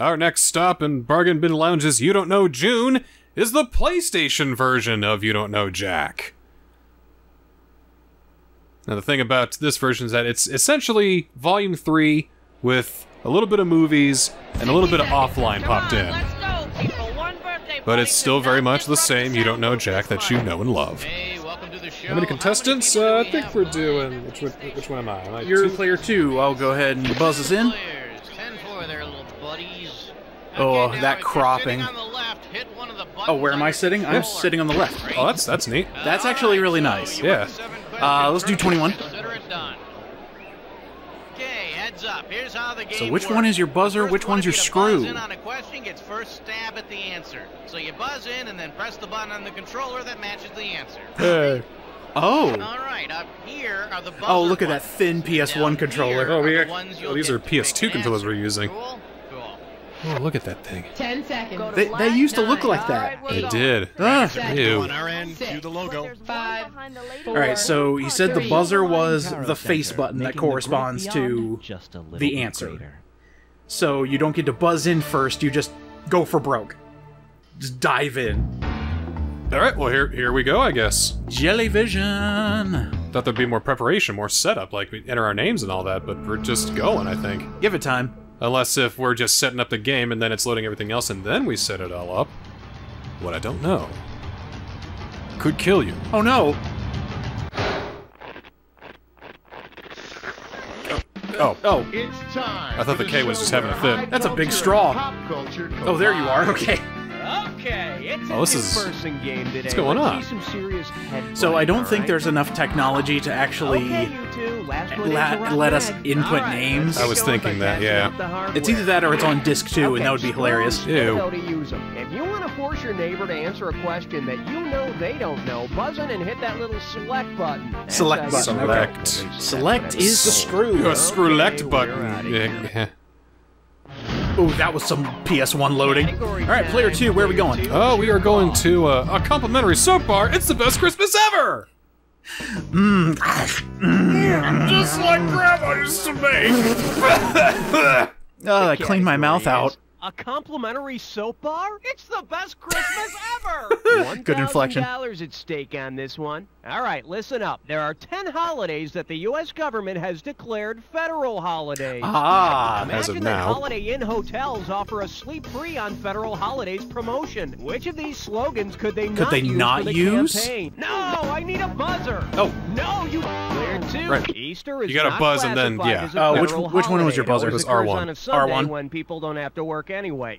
Our next stop in Bargain Bin Lounge's You Don't Know June is the PlayStation version of You Don't Know Jack. Now the thing about this version is that it's essentially Volume 3 with a little bit of movies and a little bit of offline popped in. But it's still very much the same You Don't Know Jack that you know and love. How many contestants? I think we're doing... Which one am I? Am I You're two? Player 2. I'll go ahead and buzz us in. Oh, that cropping. Oh, where am I sitting? I'm sitting on the left. Oh, that's neat. That's actually really nice. Yeah. Let's do 21. So which one is your buzzer? Which one's your screw? Hey. Oh. Oh, look at that thin PS1 controller. Oh, these are PS2 controllers we're using. Oh, look at that thing. 10 seconds. They used to look like that. They did. Ugh. Ew. Alright, so he said the buzzer was the face button that corresponds to the answer. So you don't get to buzz in first, you just go for broke. Just dive in. Alright, well here we go, I guess. Jellyvision! Thought there'd be more preparation, more setup, like we enter our names and all that, but we're just going, I think. Give it time. Unless if we're just setting up the game and then it's loading everything else and then we set it all up. What I don't know. Could kill you. Oh no! Oh. It's time. I thought the K was just having a fit. That's a big straw. Oh, there you are. Okay. Oh, this is... What's going on? So I don't think there's enough technology to actually let us input names. I was thinking that, yeah. It's either that or it's on disc 2, and that would be hilarious. Ew. If you want to force your neighbor to answer a question that you know they don't know, buzz in and hit that little select button. Select button. Select. Select is the screw. Your select button. Oh, that was some PS1 loading. Alright, player 2, where are we going? Oh, we are going to a complimentary soap bar. It's the best Christmas ever! Just like Grandma used to make! I cleaned my mouth out. A complimentary soap bar? It's the best Christmas ever! Good inflection. $1,000 at stake on this one. Alright, listen up. There are 10 holidays that the U.S. government has declared federal holidays. Ah, as of now. Imagine that Holiday Inn hotels offer a sleep-free on federal holidays promotion. Which of these slogans could they not use? Campaign? No, I need a buzzer! Oh. No, you... Right. Easter is you got to buzz and then, yeah. Which one was your buzzer? It was R1. R1. When people don't have to work anyway.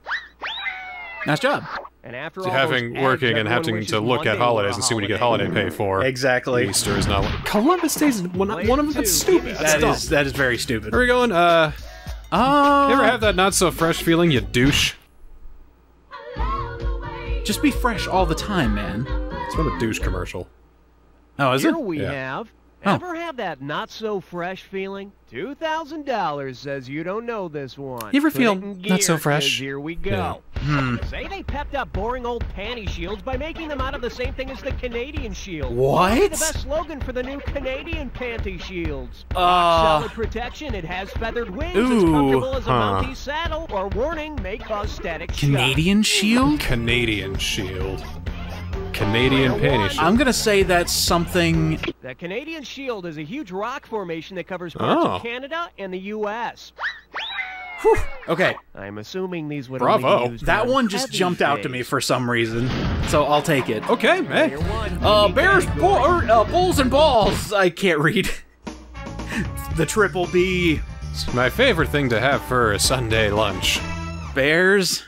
Nice job. And after having working and having to look at holidays and see what you get holiday pay for. Exactly. Easter is not one. Columbus Day is one of them. That's stupid. That is very stupid. Where are we going? You ever have that not so fresh feeling, you douche? Just be fresh all the time, man. It's from a douche commercial. Oh, is it? Here we have. Ever have that not-so-fresh feeling? $2,000 says you don't know this one. You ever feel not-so-fresh? Here we go. Yeah. Say they pepped up boring old panty shields by making them out of the same thing as the Canadian shield. What? The best slogan for the new Canadian panty shields. Solid protection, it has feathered wings, it's comfortable as a Mountie saddle, or warning, may cause static shock. Canadian shield? Canadian shield. Canadian panty shield. I'm gonna say that's something... The Canadian Shield is a huge rock formation that covers parts of Canada and the U.S. Whew. Okay. I'm assuming these would only be used that one just jumped out to me for some reason, so I'll take it. Okay, hey. Bears, bulls, and balls. I can't read. The triple B. It's my favorite thing to have for a Sunday lunch. Bears...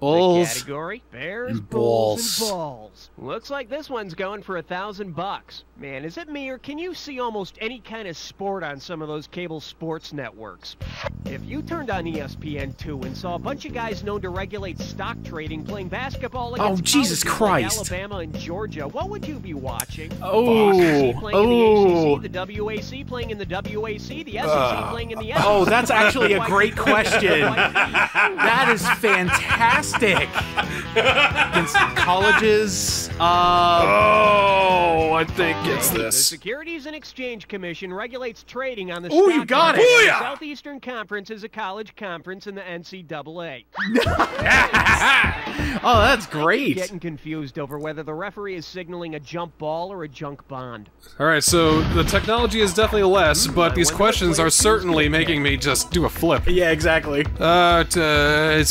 Bulls. The category, bears, bulls, and balls. Looks like this one's going for $1,000. Man, is it me or can you see almost any kind of sport on some of those cable sports networks? If you turned on ESPN2 and saw a bunch of guys known to regulate stock trading playing basketball against Alabama and Georgia, what would you be watching? The WAC playing in the WAC, the SEC playing in the SEC. Oh, that's actually a great question. That is fantastic. stick against colleges. I think it's this. The Securities and Exchange Commission regulates trading on the stock market. You got it. The Southeastern Conference is a college conference in the NCAA. Oh, that's great. Getting confused over whether the referee is signaling a jump ball or a junk bond. All right, so the technology is definitely less, but these questions are certainly making me just do a flip. Yeah, exactly. It's a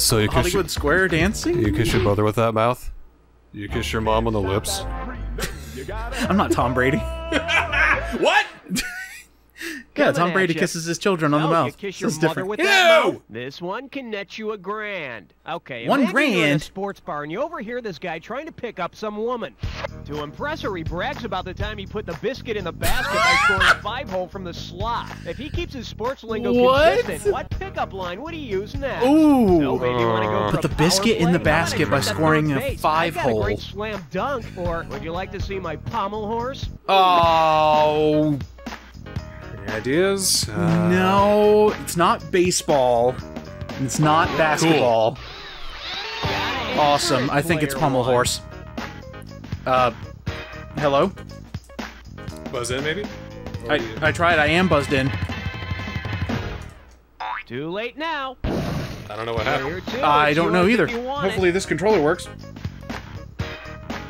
so you Hollywood Square dancing. You kiss your brother with that mouth. You kiss your mom on the lips. I'm not Tom Brady. What? Yeah, Tom Brady kisses his children on the mouth. Kiss your mother with that mouth. This one can net you $1 grand. Okay, $1 grand. You're in a sports bar and you overhear this guy trying to pick up some woman. To impress her, he brags about the time he put the biscuit in the basket by scoring a 5-hole from the slot. If he keeps his sports lingo consistent, what pickup line would he use now? Ooh, so put the biscuit in the basket by scoring a 5-hole. A great slam dunk, or would you like to see my pommel horse? Oh. Ideas? No, it's not baseball. It's not basketball. Cool. Awesome. I think it's pommel horse. Hello? Buzz in, maybe? Or I tried. I am buzzed in. Too late now. I don't know what happened. I don't know either. Hopefully this controller works.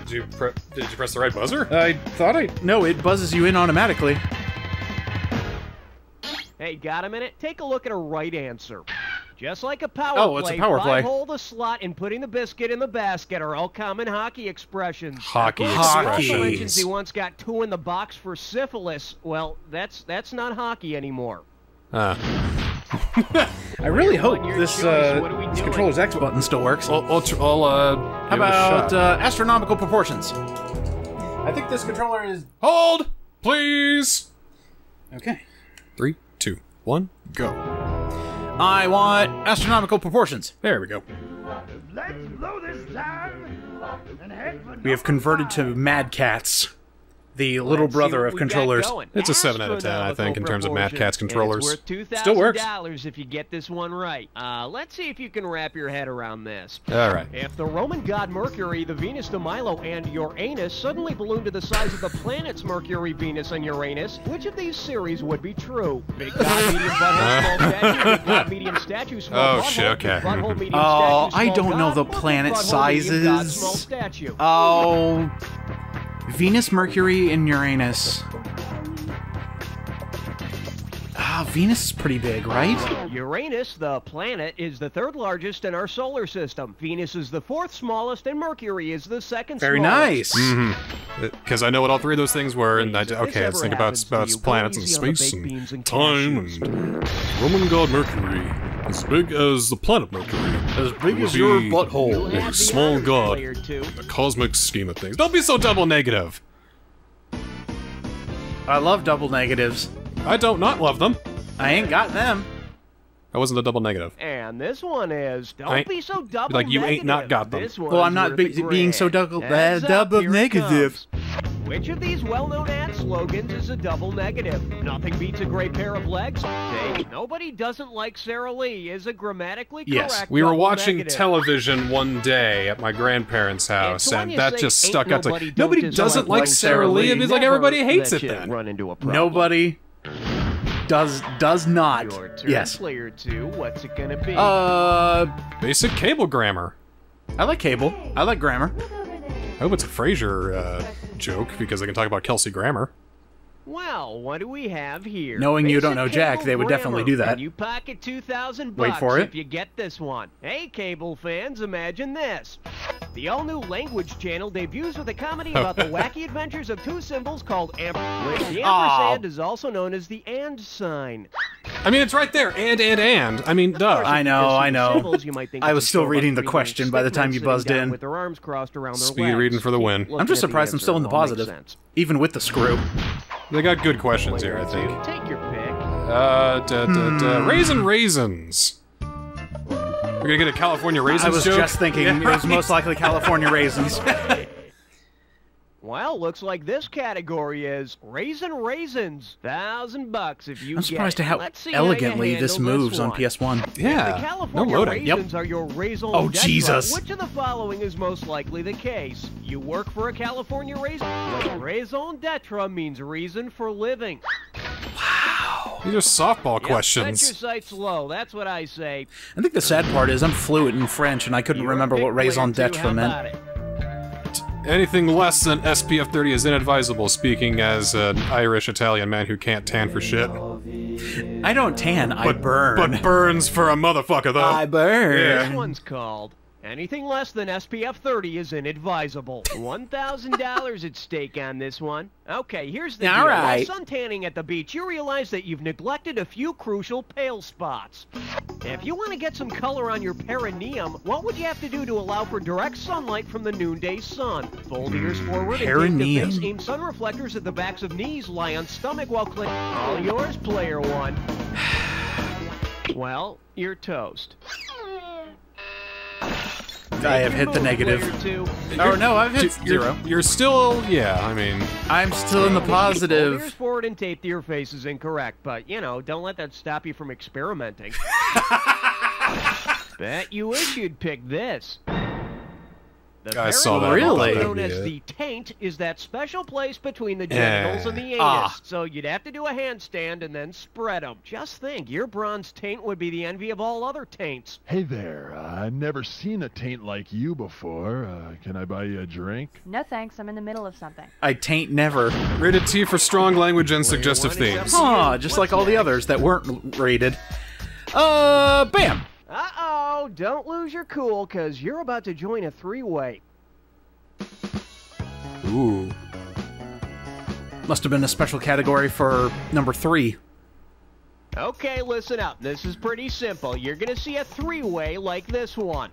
Did you press the right buzzer? I thought I... No, it buzzes you in automatically. Hey, got a minute? Take a look at a right answer. Just like a power play, it's a power play. Hold the slot and putting the biscuit in the basket are all common hockey expressions. Hockey expressions. He once got 2 in the box for syphilis. Well, that's not hockey anymore. I really hope this controller's X button still works. How about astronomical proportions? I think this controller is... Hold, please. Okay. 3, 2, 1, go. I want astronomical proportions. There we go. We have converted to Mad Catz, the little brother of controllers. It's a 7 out of 10, I think, in terms of Mad Catz controllers. Still works. If you get this one right. Let's see if you can wrap your head around this. All right. If the Roman god Mercury, the Venus de Milo, and Uranus suddenly ballooned to the size of the planets Mercury, Venus, and Uranus, which of these series would be true? Big god, medium butthole, small statue, big god, medium statue, small butthole. Oh, shit, okay. Oh, I don't know the planet sizes. Oh... Venus, Mercury, and Uranus. Venus is pretty big, right? Uranus, the planet, is the 3rd largest in our solar system. Venus is the 4th smallest, and Mercury is the 2nd smallest. Very nice. Because I know what all 3 of those things were, and okay, let's think about planets and space and time. And Roman god Mercury, as big as the planet Mercury. As big as your butthole. A small god. The cosmic scheme of things. Don't be so double negative. I love double negatives. I don't not love them. I ain't got them. That wasn't a double negative. And this one is, don't be so double negative. Like, you ain't not got them. Well, I'm not being so double negative. Which of these well-known ad slogans is a double negative? Nothing beats a great pair of legs. Hey, nobody doesn't like Sara Lee is a grammatically correct Yes, we were watching television one day at my grandparents' house, and that just stuck out. Nobody doesn't like Sara Lee. It means like everybody hates it then. Nobody... Does not. Yes. Player 2, what's it gonna be? Basic cable grammar. I like cable. I like grammar. I hope it's a Frasier joke because I can talk about Kelsey Grammer. Well, what do we have here? Knowing Basic You Don't Know Jack, they would definitely do that. And you pocket $2,000 if you get this one. Hey, cable fans, imagine this. The all-new language channel debuts with a comedy about the wacky adventures of 2 symbols called ampersand. The ampersand is also known as the and sign. I mean, it's right there, and. I mean, duh. I know. Symbols, you might think I was still reading the question by the time you buzzed in. With their arms crossed around their Speed reading for the win. I'm just surprised I'm still in the positive, even with the screw. They got good questions here, I think. Take your pick. Raisins. We're gonna get a California Raisins joke? I was just thinking it was most likely California Raisins. Well, looks like this category is raisins. $1,000 if you. I'm surprised at how elegantly this moves on PS1. Yeah. The California Raisins are your raisal. Oh Jesus! Which of the following is most likely the case? You work for a California Raisin. Raison d'être means reason for living. Wow. These are softball questions. Set your sights low. That's what I say. I think the sad part is I'm fluent in French and I couldn't remember what raison d'être meant. Anything less than SPF 30 is inadvisable, speaking as an Irish-Italian man who can't tan for shit. I don't tan, I burn. But burns for a motherfucker, though. I burn. Yeah. This one's called, anything less than SPF 30 is inadvisable. $1,000 at stake on this one. Okay, here's the deal. Right. While suntanning at the beach, you realize that you've neglected a few crucial pale spots. If you want to get some color on your perineum, what would you have to do to allow for direct sunlight from the noonday sun? Fold ears forward and take the face, aim sun reflectors at the backs of knees, lie on stomach while clicking. All yours, player one. Well, you're toast. I have hit the negative. Oh no, I've hit zero. You're still, yeah, I mean... I'm still in the positive. Fingers forward and tape to your face is incorrect, but, you know, don't let that stop you from experimenting. Bet you wish you'd pick this. I saw that. Really? Known as the taint is that special place between the genitals and the anus. So you'd have to do a handstand and then spread them. Just think, your bronze taint would be the envy of all other taints. Hey there, I've never seen a taint like you before. Can I buy you a drink? No thanks, I'm in the middle of something. I taint never. Rated T for strong language and suggestive themes. Aw, just like all the others that weren't rated. Bam! Uh-oh, don't lose your cool, because you're about to join a three-way. Ooh. Must have been a special category for number 3. Okay, listen up. This is pretty simple. You're going to see a three-way like this one.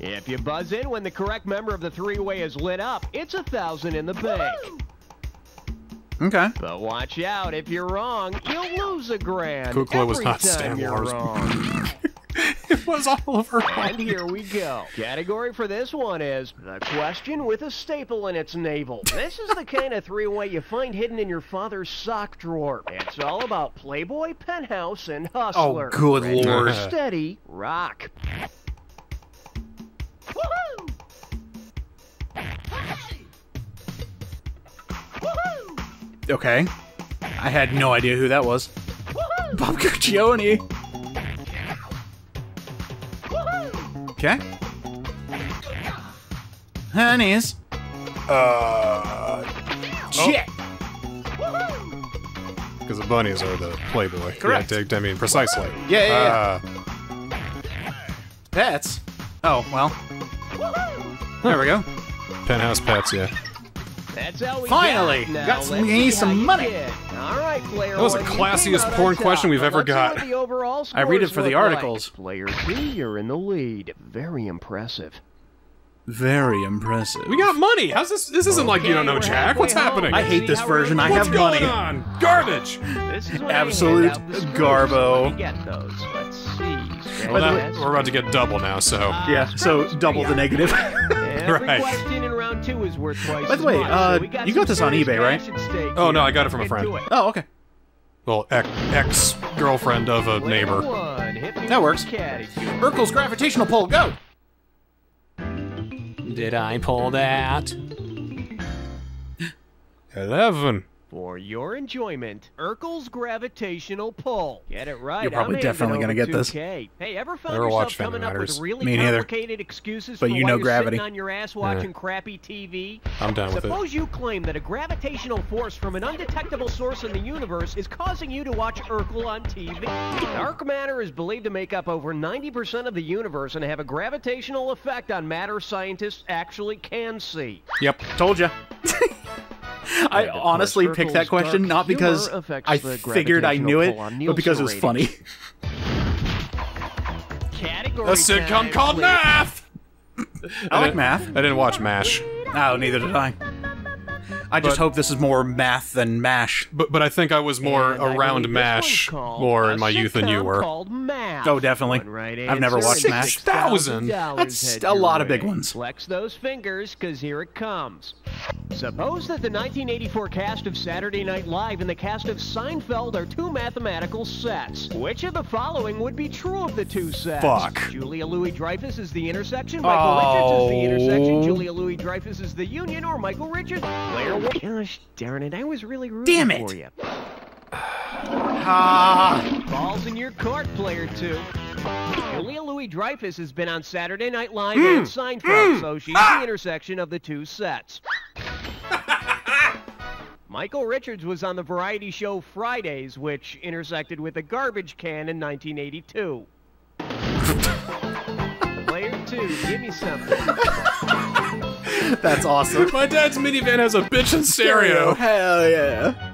If you buzz in when the correct member of the three-way is lit up, it's $1,000 in the bank. Okay. But watch out, if you're wrong, you'll lose $1,000. Kukla was not Stan Wars. It was all over. And here we go. Category for this one is the question with a staple in its navel. This is the kind of three-way you find hidden in your father's sock drawer. It's all about Playboy, Penthouse, and Hustler. Oh, good lord. Steady, rock. Woohoo! Woohoo! Okay. I had no idea who that was. Woohoo! Bob Guccione! Woohoo! Okay. Honeys. Shit! Because the bunnies are the Playboy. Correct. Yeah, I mean, precisely. Yeah, yeah, yeah. Pets? Oh, well. Woohoo! There we go. Penthouse pets, yeah. That's how we finally got some money. Alright, player. That was the classiest porn question we've ever got. I read it for the articles. Player B, you're in the lead. Very impressive. Very impressive. We got money. How's this? This isn't like You Don't Know Jack. What's happening? I hate this version. I have money. What's going on? Garbage. Absolute garbo. Get those. Let's see. We're about to get double now, so yeah. So double the negative. Every question in round 2 is worth twice. By the way, you got this on eBay, right? Oh no, I got it from a friend. Oh, okay. Well, ex-girlfriend of a neighbor. That works. Urkel's gravitational pull, go! Did I pull that? 11. For your enjoyment, Urkel's gravitational pull. Get it right. You're probably definitely gonna get this. Hey, ever found yourself coming up with really complicated excuses for why you're sitting on your ass watching crappy TV? I'm done with it. Suppose you claim that a gravitational force from an undetectable source in the universe is causing you to watch Urkel on TV. Dark matter is believed to make up over 90% of the universe and have a gravitational effect on matter scientists actually can see. Yep, told ya. I honestly picked that question not because I figured I knew it, but because it was funny. A sitcom called Math! I like Math. I didn't watch MASH. No, neither did I. I just hope this is more Math than MASH. But I think I was more around MASH more in my youth than you were. $6,000. Oh, definitely. Right I've never watched M*A*S*H. $6,000? That's a lot of big ones. Flex those fingers, because here it comes. Suppose that the 1984 cast of Saturday Night Live and the cast of Seinfeld are two mathematical sets. Which of the following would be true of the two sets? Fuck. Julia Louis-Dreyfus is the intersection, Michael Richards is the intersection, Julia Louis-Dreyfus is the union, or Michael Richards. Player one. Gosh darn it, I was really rooting for you. Balls in your court, player two. Julia Louis-Dreyfus has been on Saturday Night Live and Seinfeld, so she's the intersection of the two sets. Michael Richards was on the variety show Fridays, which intersected with a garbage can in 1982. Player two, give me something. That's awesome. My dad's minivan has a bitchin' stereo. Hell yeah.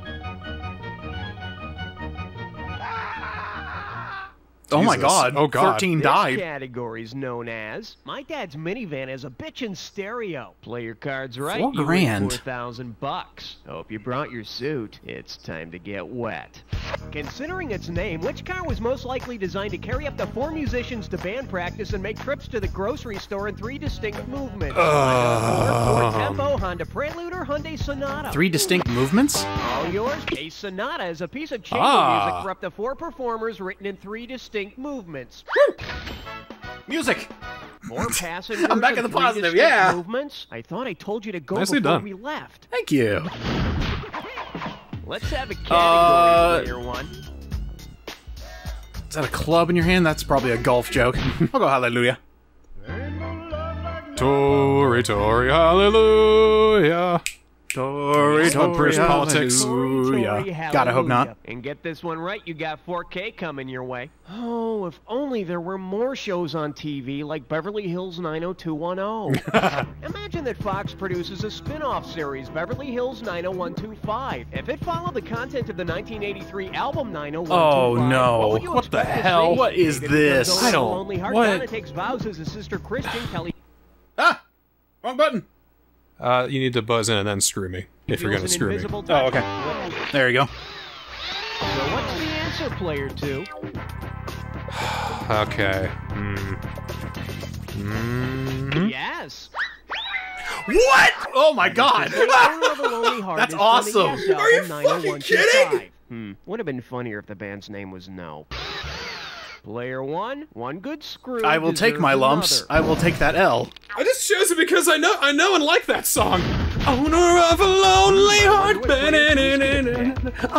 Jesus. Oh my God! Oh God! 13 died. This category is known as "My Dad's Minivan Has a Bitchin' Stereo." Play your cards right. $4,000. $4,000. Hope you brought your suit. It's time to get wet. Considering its name, which car was most likely designed to carry up to 4 musicians to band practice and make trips to the grocery store in 3 distinct movements? Ford Tempo, Honda Prelude, or Hyundai Sonata. 3 distinct movements? All yours. A Sonata is a piece of chamber music for up to 4 performers, written in 3 distinct movements. Woo! Music. More passengers. I'm back in the positive. Yeah. Movements. I thought I told you to go we left. Thank you. Let's have a category player one. Is that a club in your hand? That's probably a golf joke. I'll go hallelujah. Tory, Tory, hallelujah. Tory, Tory, politics. Gotta hope not. And get this one right, you got 4K coming your way. Oh, if only there were more shows on TV like Beverly Hills 90210. Imagine that Fox produces a spin-off series, Beverly Hills 90125. If it followed the content of the 1983 album 90125. Oh no! What the hell? What is this? I don't. What? Donna takes vows as a sister Christian Kelly. Ah, wrong button. You need to buzz in and then screw me, if you're gonna screw me. Oh, okay. There you go. So what's the answer, player two? Okay. Yes. What? Oh my God! That's awesome! Are you fucking kidding? Would have been funnier if the band's name was No. Player one, one good screw. I will take my lumps. I will take that L. I just chose it because I know and like that song. Owner of a lonely heart,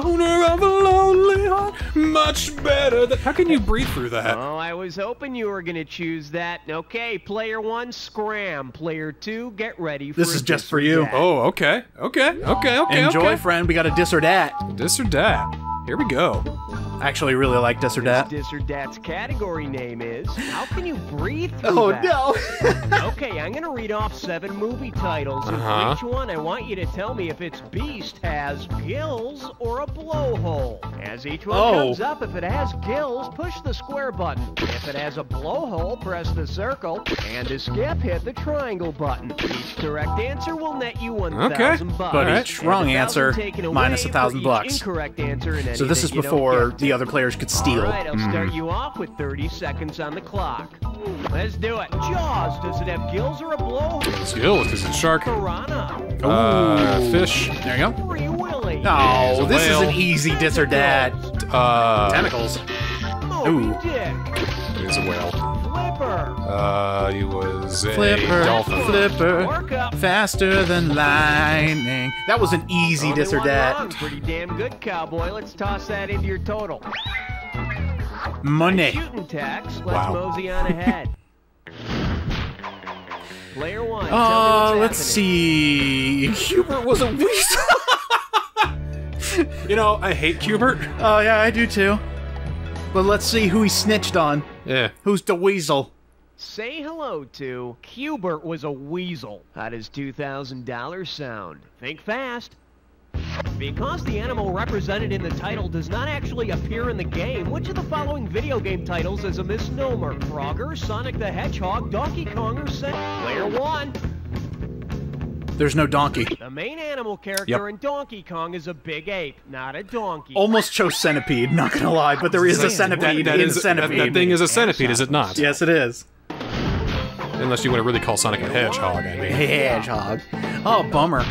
owner of a lonely heart, much better than. How can you breathe through that? Oh, I was hoping you were gonna choose that. Okay, player one, scram. Player two, get ready for. This is just for you. Oh, okay, okay, okay, okay. Enjoy, friend. We got a diss or dat. Diss or dat. Here we go. I actually really like Diss or Dat. Diss or Dat's category name is How Can You Breathe Through That? Oh no! Okay, I'm gonna read off 7 movie titles. Each one, I want you to tell me if its beast has gills or a blowhole. As each one comes up, if it has gills, push the square button. If it has a blowhole, press the circle. And to skip, hit the triangle button. Each correct answer will net you $1,000. But each wrong answer minus $1,000. Incorrect answer. So this is before the other players could steal. All right, I'll start you off with 30 seconds on the clock. Let's do it. Jaws, does it have gills or a blowhole? Gills, is it shark? Piranha. Fish. There you go. Free Willy. No, this is an easy diss or dat. Tentacles. Moby Dick. It's a whale. Flipper. He was a dolphin. Flipper. Faster than lightning. That was an easy diss or dat. Pretty damn good, cowboy. Let's toss that into your total. Money. Shooting tax. Let's mosey on ahead. Player one. Let's see. Hubert was a weasel. You know, I hate Hubert. Oh yeah, I do too. But let's see who he snitched on. Yeah. Who's the weasel? Say hello to Hubert was a weasel. How does $2,000 sound? Think fast. Because the animal represented in the title does not actually appear in the game, which of the following video game titles is a misnomer? Frogger, Sonic the Hedgehog, Donkey Kong, or Player 1? There's no donkey. The main animal character in Donkey Kong is a big ape, not a donkey. Almost chose centipede, not gonna lie, but there is a centipede in Centipede. That thing is a centipede, is it not? Yes, it is. Unless you want to really call Sonic a hedgehog, I mean. Hedgehog. Oh, bummer.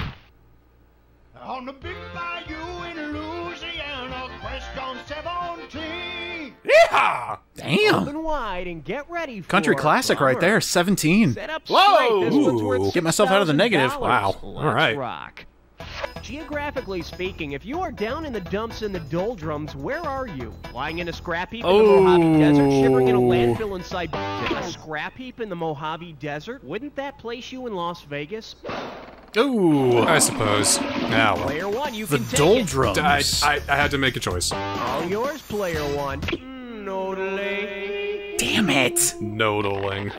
On the big bayou in Louisiana, Quest on 17. Yeehaw! Damn. Open wide and get ready for country classic right there, 17. Whoa! Get myself out of the negative. Wow. All right. Rock. Geographically speaking, if you are down in the dumps in the doldrums, where are you? Lying in a scrap heap in the Mojave Desert, shivering in a landfill inside a scrap heap in the Mojave Desert? Wouldn't that place you in Las Vegas? Ooh, I suppose. Now, player one, you can take doldrums. I had to make a choice. All yours, player one. Noodling. Damn it. Noodling.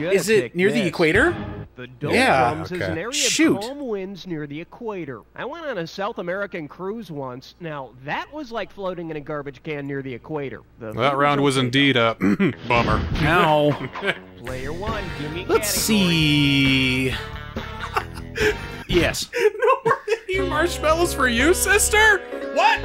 Is it near the equator? The doldrums is an area of calm winds near the equator. I went on a South American cruise once. Now, that was like floating in a garbage can near the equator. Well, that round was indeed a bummer. Now, player one, give me category. Let's see. Yes. No more eating marshmallows for you, sister? What?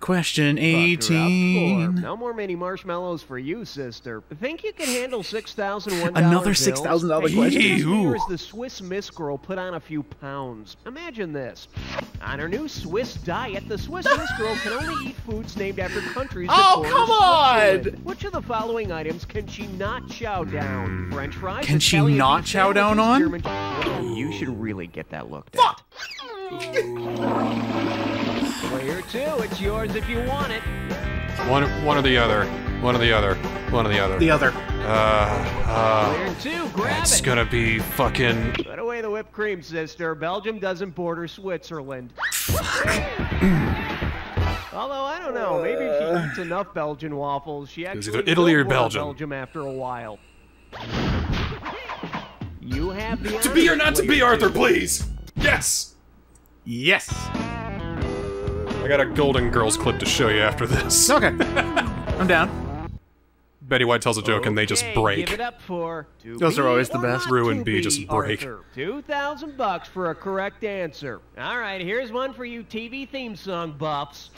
Question 18. No more mini marshmallows for you, sister. Think you can handle $6,001? Another $6,000 question. Here's the Swiss Miss girl put on a few pounds. Imagine this. On her new Swiss diet, the Swiss Miss girl can only eat foods named after countries. Oh, come on! Which of the following items can she not chow down? French fries? Can she not chow down on? German... Well, you should really get that looked at. Player two, it's yours if you want it. One or the other. One or the other. One or the other. The other. Player two, grab it. It's gonna be fucking. Put away the whipped cream, sister. Belgium doesn't border Switzerland. Although I don't know, maybe if she eats enough Belgian waffles, she actually. It was either Italy or Belgium. Belgium after a while. You have the. To be or not to be, Arthur, please. Yes. Yes. I got a Golden Girls clip to show you after this. Okay. I'm down. Betty White tells a joke and they just break. Give it up for those are always the best. Rue and Bea just break. $2,000 for a correct answer. All right, here's one for you TV theme song buffs.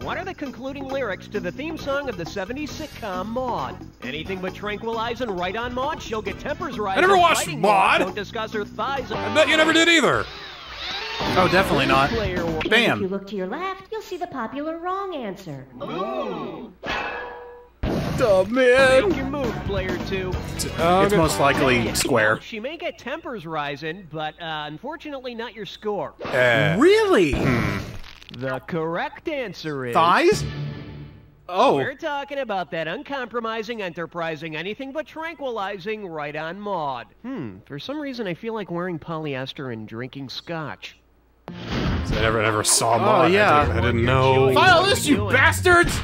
What are the concluding lyrics to the theme song of the 70s sitcom Maude? Anything but tranquilizing right on Maude, she'll get tempers right. I never watched Maude. Don't discuss her thighs. I bet you never did either. Oh, definitely not. Bam. If you look to your left, you'll see the popular wrong answer. Ooh. Oh, man. Make your move, player two. It's most likely square. She may get tempers rising, but unfortunately not your score. Really? The correct answer is... Thighs? Oh. We're talking about that uncompromising, enterprising, anything but tranquilizing right on Maude. For some reason, I feel like wearing polyester and drinking scotch. I never saw Maude. Oh, yeah. I didn't know. File this, you bastards!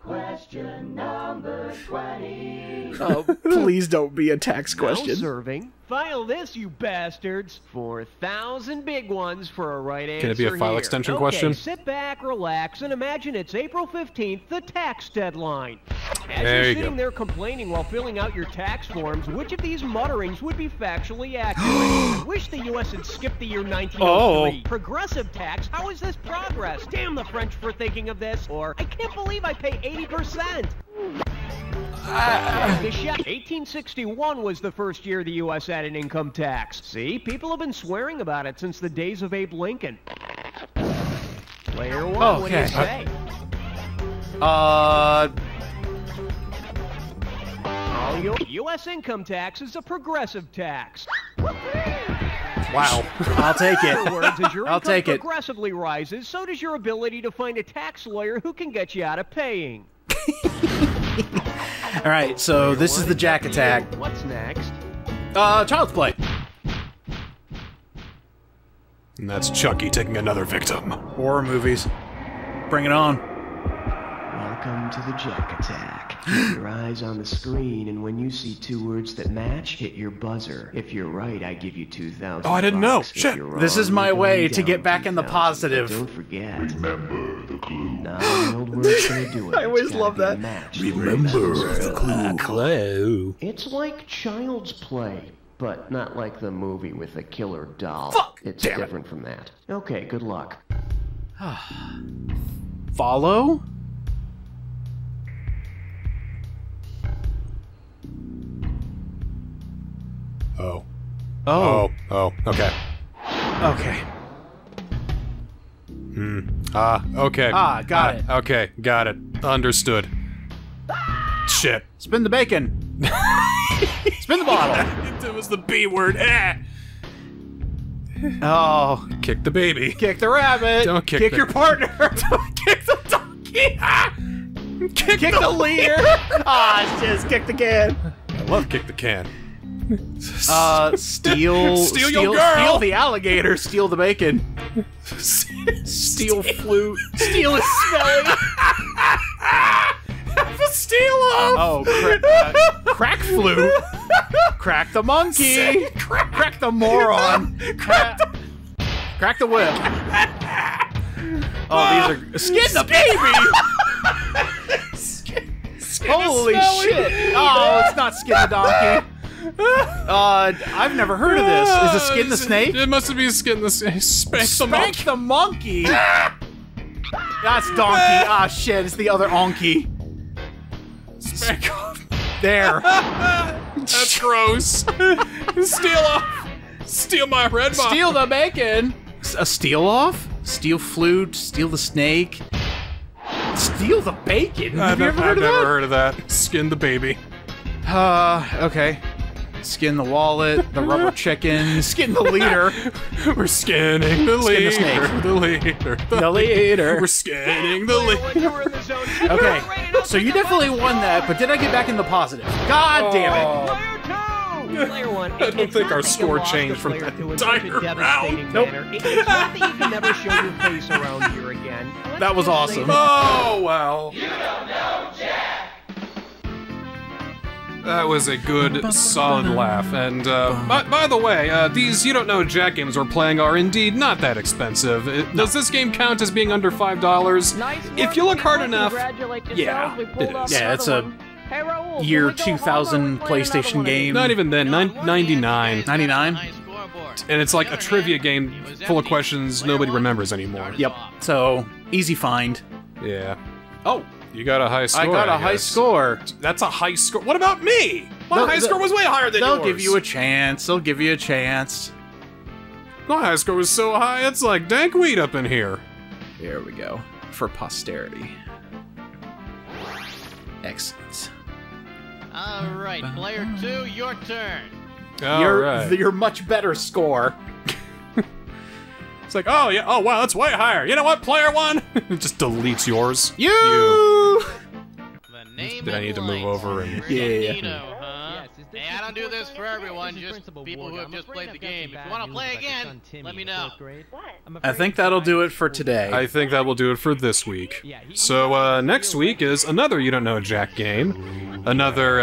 Question number 20. Oh, please don't be a tax question. Serving. File this, you bastards. 4,000 big ones for a right answer. Can it be a file extension question? Sit back, relax, and imagine it's April 15th, the tax deadline. As you're sitting there complaining while filling out your tax forms, which of these mutterings would be factually accurate? Wish the U.S. had skipped the year 1903. Oh. Progressive tax? How is this progress? Damn the French for thinking of this. Or, I can't believe I pay 80%. 1861 was the first year the U.S. had an income tax. See, people have been swearing about it since the days of Abe Lincoln. Player one, what do you say? U.S. income tax is a progressive tax. Wow. I'll take it. In other words, as your income progressively rises, so does your ability to find a tax lawyer who can get you out of paying. All right, so this is the Jack Attack. What's next? Child's Play. And that's Chucky taking another victim. Horror movies. Bring it on. Welcome to the Jack Attack. Your eyes on the screen, and when you see two words that match, hit your buzzer. If you're right, I give you 2,000. Oh, I didn't know. Shit. This is my way to get back in the positive. Don't forget. Remember the clue. I always love that. Remember the clue. It's like Child's Play, but not like the movie with the killer doll. Fuck! It's different from that. Okay, good luck. Follow? Oh. Oh. Oh. Oh. Okay. Okay. Hmm. Ah. Okay. Ah. Got it. Okay. Got it. Understood. Ah! Shit. Spin the bacon. Spin the bottle. It was the B word. Eh. Oh. Kick the baby. Kick the rabbit. Don't kick. Kick your partner. Don't kick the donkey. Ah! Kick the leader. Ah. Just kick the can. I love kick the can. Steal your girl! Steal the alligator, steal the bacon. Steal flute. Steal his smelling. Have a steal off! Oh, crack flute. Crack the monkey. Crack the moron. Crack the whip. Oh, these are... Skin the baby! Holy shit. Oh, it's not skin the donkey. I've never heard of this. Is it skin the snake? It must be skin the snake. Spank the monkey. That's donkey. Ah, shit. It's the other onky. Spank off. There. That's gross. Steal off. Steal my red box. Steal the bacon. A steal off? Steal flute. Steal the snake. Steal the bacon. I've never heard of that. Skin the baby. Okay. Skin the wallet, the rubber chicken, skin the leader. We're skinning the leader. Skin the leader. The leader. We're skinning the leader. Okay, so you definitely won that, but did I get back in the positive? God damn it. Player one, I don't think our score changed from that entire round. Nope. It's not that you can never show your face around here again. That was awesome. Oh, wow. You don't know Jack. That was a good, solid laugh, and, by the way, these You Don't Know Jack games we're playing are indeed not that expensive. Does this game count as being under $5? Nice work, if you look hard enough, yeah, it is. Yeah, it's a year 2000 PlayStation game. Not even then, 99. 99? And it's like a trivia game full of questions nobody remembers anymore. Yep, so, easy find. Yeah. Oh! You got a high score. I got a high score. That's a high score. What about me? My high score was way higher than yours. They'll give you a chance. They'll give you a chance. My high score was so high, it's like dank weed up in here. There we go. For posterity. Excellent. All right, player two, your turn. Your much better score. It's like, oh yeah, oh wow, that's way higher. You know what, player one? It just deletes yours. You. Did I need to move over and? Yeah. Hey, I don't do this for everyone. Just people who have just played the game. If you want to play again, let me know. I think that'll do it for today. I think that will do it for this week. So next week is another You Don't Know Jack game, another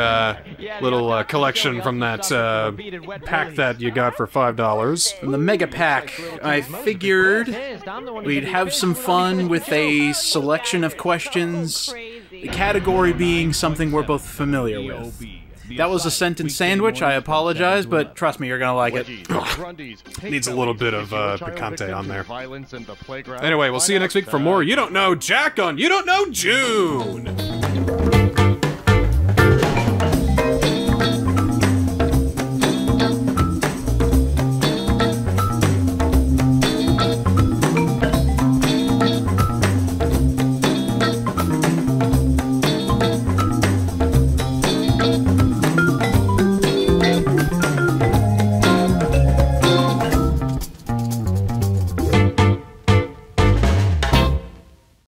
little collection from that pack that you got for $5. The mega pack. I figured we'd have some fun with a selection of questions, the category being something we're both familiar with. That was a sentence sandwich, I apologize, but trust me, you're gonna like it. Needs a little bit of picante on there. Anyway, we'll see you next week for more You Don't Know Jack on You Don't Know June!